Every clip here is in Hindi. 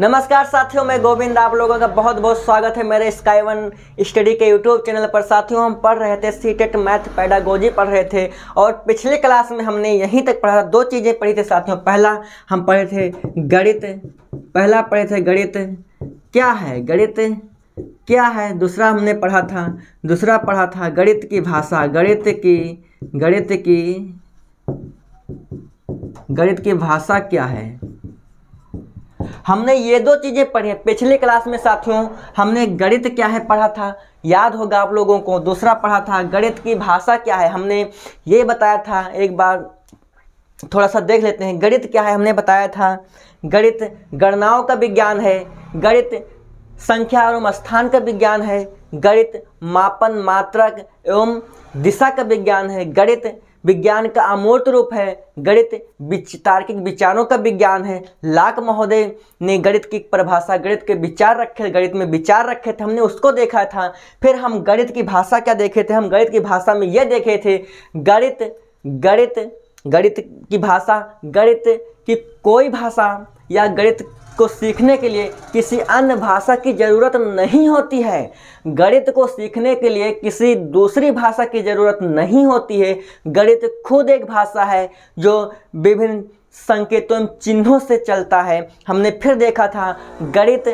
नमस्कार साथियों, मैं गोविंद, आप लोगों का बहुत बहुत स्वागत है मेरे SkyOne स्टडी के यूट्यूब चैनल पर। साथियों, हम पढ़ रहे थे सीटेट मैथ पैडागोजी पढ़ रहे थे और पिछले क्लास में हमने यहीं तक पढ़ा था। दो चीज़ें पढ़ी थी साथियों। पहला हम पढ़े थे गणित, गणित क्या है। दूसरा हमने पढ़ा था गणित की भाषा, गणित की भाषा क्या है। हमने ये दो चीज़ें पढ़ी हैं पिछले क्लास में साथियों। हमने गणित क्या है पढ़ा था, याद होगा आप लोगों को। दूसरा पढ़ा था गणित की भाषा क्या है, हमने ये बताया था। एक बार थोड़ा सा देख लेते हैं गणित क्या है। हमने बताया था गणित गणनाओं का विज्ञान है, गणित संख्या एवं स्थान का विज्ञान है, गणित मापन मात्रक एवं दिशा का विज्ञान है, गणित विज्ञान का अमूर्त रूप है, गणित तार्किक विचारों का विज्ञान है। लाक महोदय ने गणित की परिभाषा, गणित के विचार रखे, गणित में विचार रखे थे, हमने उसको देखा था। फिर हम गणित की भाषा क्या देखे थे। हम गणित की भाषा में ये देखे थे गणित की कोई भाषा या गणित को सीखने के लिए किसी अन्य भाषा की ज़रूरत नहीं होती है। गणित को सीखने के लिए किसी दूसरी भाषा की ज़रूरत नहीं होती है। गणित खुद एक भाषा है जो विभिन्न संकेतों एवं चिन्हों से चलता है। हमने फिर देखा था गणित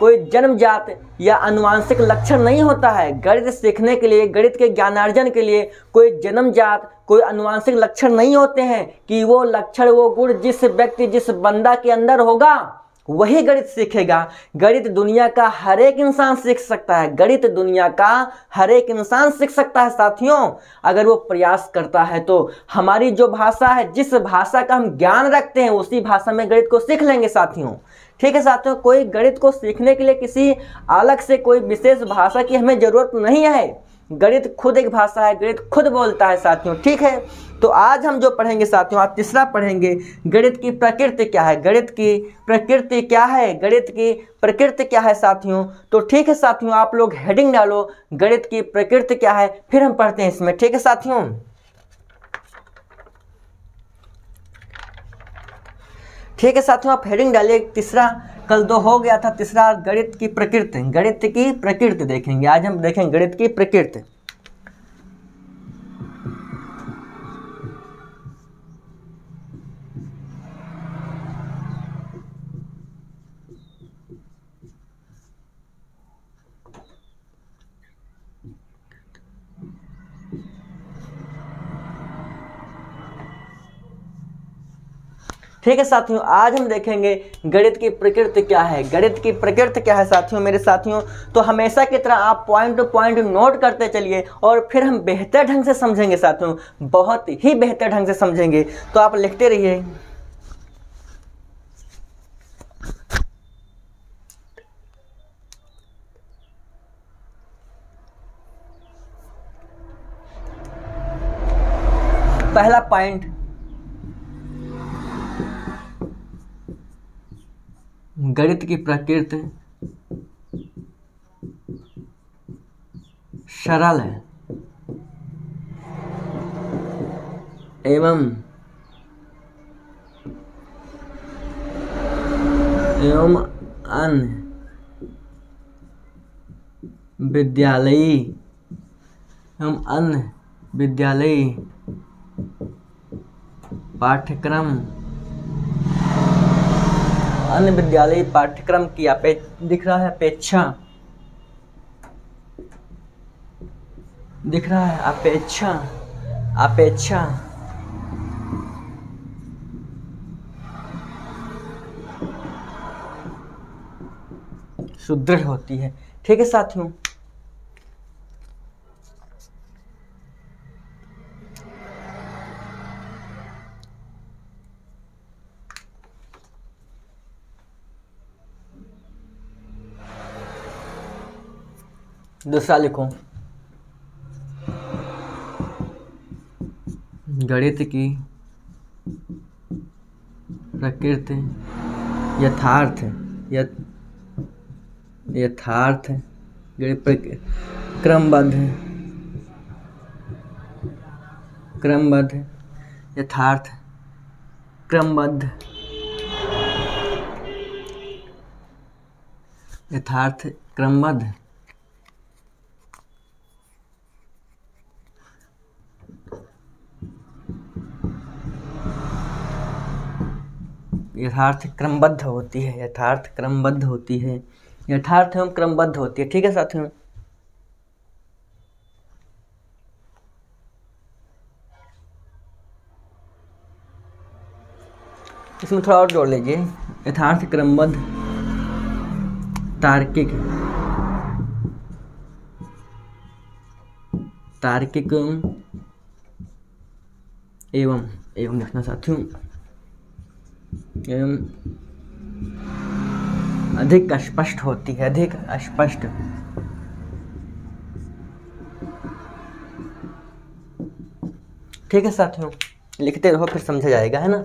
कोई जन्मजात या आनुवांशिक लक्षण नहीं होता है। गणित सीखने के लिए, गणित के ज्ञानार्जन के लिए कोई जन्मजात, कोई अनुवांशिक लक्षण नहीं होते हैं कि वो लक्षण, वो गुण जिस व्यक्ति, जिस बंदा के अंदर होगा वही गणित सीखेगा। गणित दुनिया का हर एक इंसान सीख सकता है। गणित दुनिया का हर एक इंसान सीख सकता है साथियों, अगर वो प्रयास करता है तो। हमारी जो भाषा है, जिस भाषा का हम ज्ञान रखते हैं, उसी भाषा में गणित को सीख लेंगे साथियों। ठीक है साथियों, कोई गणित को सीखने के लिए किसी अलग से कोई विशेष भाषा की हमें ज़रूरत नहीं है। गणित खुद एक भाषा है, गणित खुद बोलता है साथियों। ठीक है, तो आज हम जो पढ़ेंगे साथियों, आज तीसरा पढ़ेंगे गणित की प्रकृति क्या है। साथियों तो ठीक है साथियों, आप लोग हेडिंग डालो गणित की प्रकृति क्या है, फिर हम पढ़ते हैं इसमें। ठीक है साथियों, आप हेडिंग डालिए। तीसरा, कल दो हो गया था, तीसरा गणित की प्रकृति, देखेंगे आज हम। देखेंगे गणित की प्रकृति। ठीक है साथियों, आज हम देखेंगे गणित की प्रकृति क्या है। साथियों मेरे साथियों, तो हमेशा की तरह आप पॉइंट टू पॉइंट नोट करते चलिए और फिर हम बेहतर ढंग से समझेंगे साथियों, बहुत ही बेहतर ढंग से समझेंगे। तो आप लिखते रहिए। पहला पॉइंट, गणित की प्रकृति सरल है एवं अन्य विद्यालयी पाठ्यक्रम की दिख रहा है अपेक्षा, सुदृढ़ होती है। ठीक है साथियों, दूसरा लिखो, गणित की प्रकृति यथार्थ क्रमबद्ध यथार्थ क्रमबद्ध यथार्थ एवं क्रमबद्ध होती है। ठीक है साथियों, इसमें थोड़ा और जोड़ लीजिए, यथार्थ क्रमबद्ध तार्किक एवं लिखना साथियों एवं अधिक स्पष्ट होती है, अधिक स्पष्ट ठीक है साथियों, लिखते रहो फिर समझा जाएगा, है ना।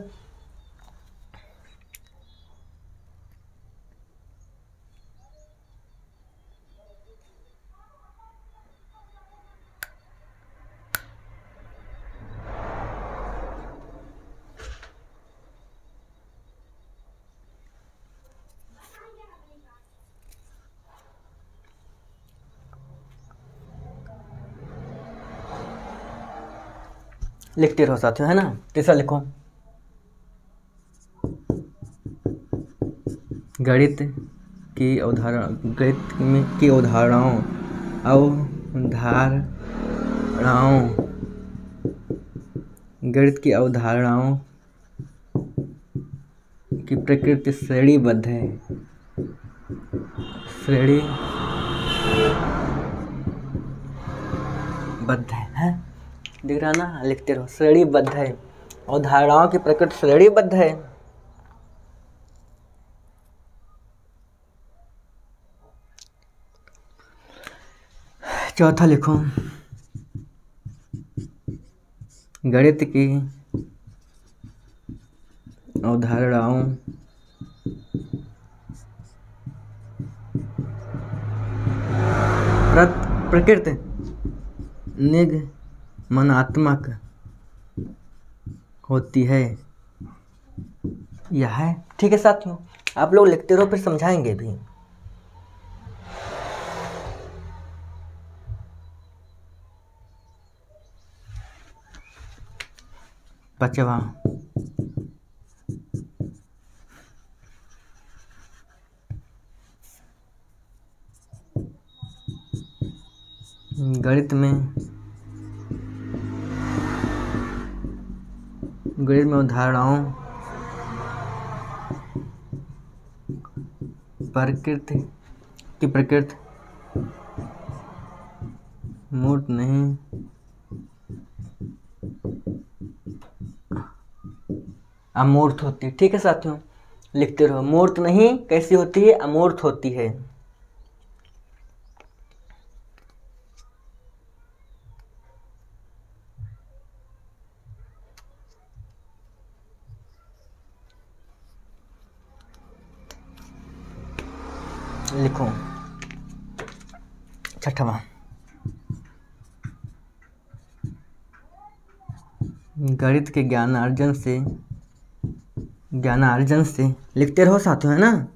लिखते रहो साथियों, है ना। तीसरा लिखो, गणित की अवधारणा, गणित में की अवधारणाओं गणित की अवधारणाओं की प्रकृति श्रेणीबद्ध है, दिख रहा ना, लिखते रहो। श्रेणीबद्ध है, अवधारणाओं की प्रकृति श्रेणीबद्ध है, चौथा लिखो, गणित की अवधारणाओं प्रकृति निगमनात्मक होती है, यह है। ठीक है साथियों, आप लोग लिखते रहो फिर समझाएंगे भी। पांचवा, गणित में अवधारणाओं प्रकृति मूर्त नहीं अमूर्त होती है। ठीक है साथियों, लिखते रहो, मूर्त नहीं कैसी होती है, अमूर्त होती है। लिखो छठवां, गणित के ज्ञानार्जन से लिखते रहो साथियों, है ना।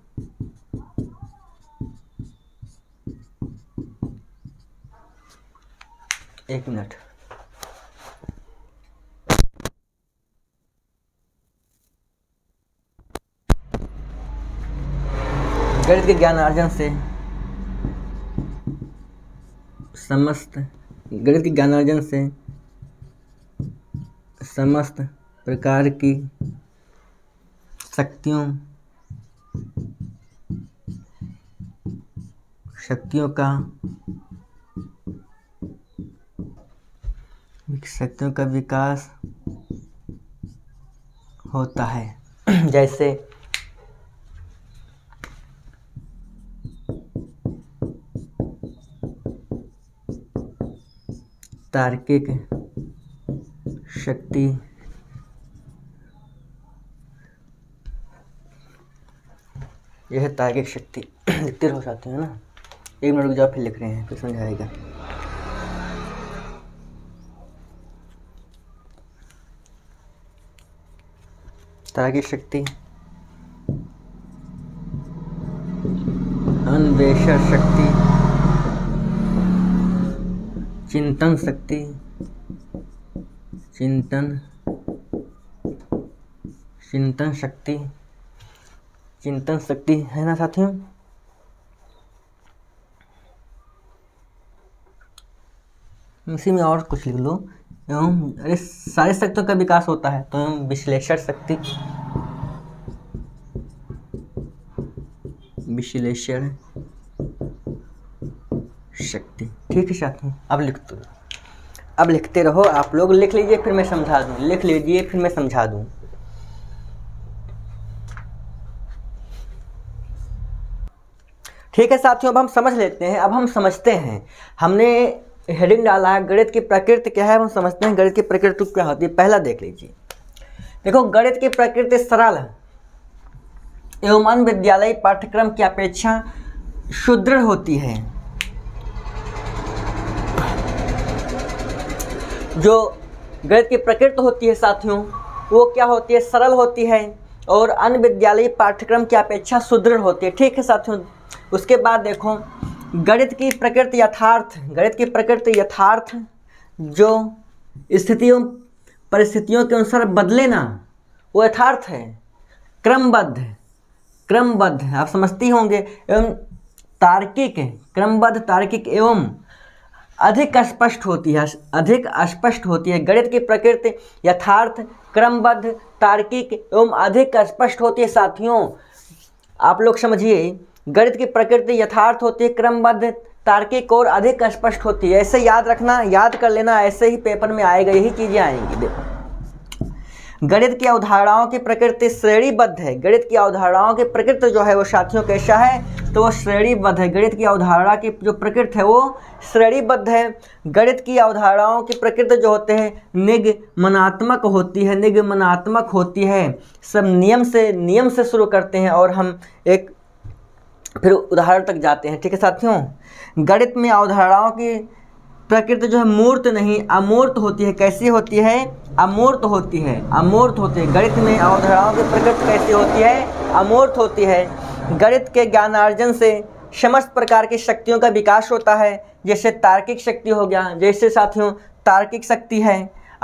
एक मिनट, गणित के ज्ञानार्जन से समस्त प्रकार की शक्तियों का विकास होता है, जैसे तार्किक शक्ति, यह तार्किक शक्ति लिखते रहो साथियों, है ना। एक मिनट जो फिर लिख रहे हैं फिर समझाएगा। तार्किक शक्ति अन्वेषण शक्ति, चिंतन शक्ति, चिंतन शक्ति है ना साथियों। इसी में और कुछ लिख लो, एवं इस सारी शक्तियों का विकास होता है, तो एवं विश्लेषण शक्ति। ठीक है साथियों, अब लिखते रहो आप लोग, लिख लीजिए फिर मैं समझा दूं, ठीक है साथियों। अब हम समझ लेते हैं, हमने हेडिंग डाला है गणित की प्रकृति क्या है, हम समझते हैं गणित की प्रकृति क्या होती है। पहला देख लीजिए, देखो गणित की प्रकृति सरल है एवं अन्य विद्यालय पाठ्यक्रम की अपेक्षा सुदृढ़ होती है। जो गणित की प्रकृति होती है साथियों, वो क्या होती है, सरल होती है और अन्य विद्यालय पाठ्यक्रम की अपेक्षा सुदृढ़ होती है। ठीक है साथियों, उसके बाद देखो गणित की प्रकृति यथार्थ जो स्थितियों परिस्थितियों के अनुसार बदले ना, वो यथार्थ है, क्रमबद्ध आप समझती होंगे, एवं तार्किक एवं अधिक स्पष्ट होती है, गणित की प्रकृति यथार्थ, क्रमबद्ध, तार्किक एवं अधिक स्पष्ट होती है। साथियों आप लोग समझिए, गणित की प्रकृति यथार्थ होती है, क्रमबद्ध, तार्किक और अधिक स्पष्ट होती है। ऐसे याद रखना, याद कर लेना, ऐसे ही पेपर में आएगा, यही चीज़ें आएंगी। देखो गणित की अवधारणाओं की प्रकृति श्रेणीबद्ध है, गणित की अवधारणाओं की प्रकृति जो है वो साथियों कैसा है, तो वो श्रेणीबद्ध है। गणित की अवधारणा की जो प्रकृति है वो श्रेणीबद्ध है। गणित की अवधारणाओं की प्रकृति जो होते हैं निगमनात्मक होती है, सब नियम से शुरू करते हैं और हम एक फिर उदाहरण तक जाते हैं। ठीक है साथियों, गणित में अवधारणाओं की प्रकृति जो है मूर्त नहीं अमूर्त होती है। कैसी होती है, अमूर्त होती है। गणित में अवधारणाओं की प्रकृति कैसी होती है, अमूर्त होती है। गणित के ज्ञानार्जन से समस्त प्रकार की शक्तियों का विकास होता है, जैसे तार्किक शक्ति हो गया,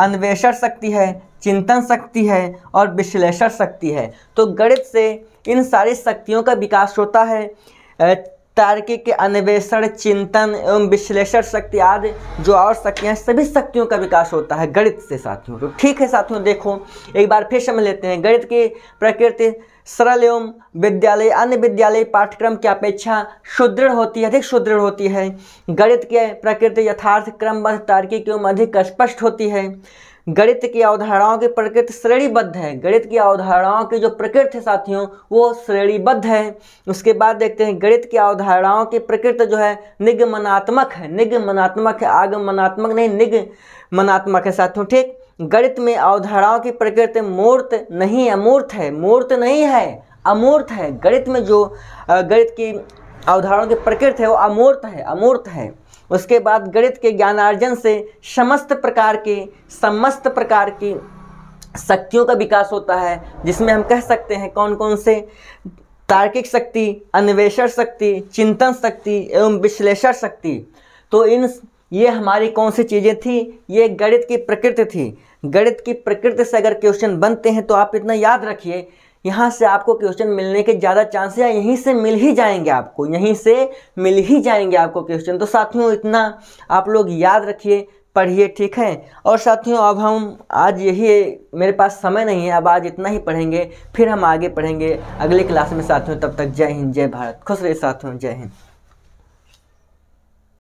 अन्वेषण शक्ति है, चिंतन शक्ति है और विश्लेषण शक्ति है। तो गणित से इन सारी शक्तियों का विकास होता है। तार्किक, अन्वेषण, चिंतन एवं विश्लेषण शक्ति आदि जो और शक्तियाँ, सभी शक्तियों का विकास होता है गणित से साथियों। तो ठीक है साथियों, देखो एक बार फिर समझ लेते हैं, गणित की प्रकृति सरल एवं अन्य विद्यालय पाठ्यक्रम की अपेक्षा सुदृढ़ होती है, अधिक सुदृढ़ होती है। गणित की प्रकृति यथार्थ, क्रमबद्ध, तार्किक एवं अधिक स्पष्ट होती है। गणित की अवधारणाओं की प्रकृति श्रेणीबद्ध है, गणित की अवधारणाओं की जो प्रकृति है साथियों वो श्रेणीबद्ध है। उसके बाद देखते हैं, गणित की अवधारणाओं की प्रकृति जो है निगमनात्मक है साथियों। ठीक, गणित में अवधारणाओं की प्रकृति अमूर्त है। गणित में जो गणित की अवधारणाओं की प्रकृति है वो अमूर्त है। उसके बाद गणित के ज्ञानार्जन से समस्त प्रकार की शक्तियों का विकास होता है, जिसमें हम कह सकते हैं कौन कौन से, तार्किक शक्ति, अन्वेषण शक्ति, चिंतन शक्ति एवं विश्लेषण शक्ति। तो ये हमारी कौन सी चीज़ें थी, ये गणित की प्रकृति थी। गणित की प्रकृति से अगर क्वेश्चन बनते हैं तो आप इतना याद रखिए, यहाँ से आपको क्वेश्चन मिलने के ज़्यादा चांसेस हैं, यहीं से मिल ही जाएंगे आपको क्वेश्चन। तो साथियों इतना आप लोग याद रखिए, पढ़िए, ठीक है। और साथियों अब हम आज मेरे पास समय नहीं है, अब आज इतना ही पढ़ेंगे, फिर हम आगे पढ़ेंगे अगले क्लास में साथियों। तब तक जय हिंद, जय भारत, खुश रहिए साथियों, जय हिंद।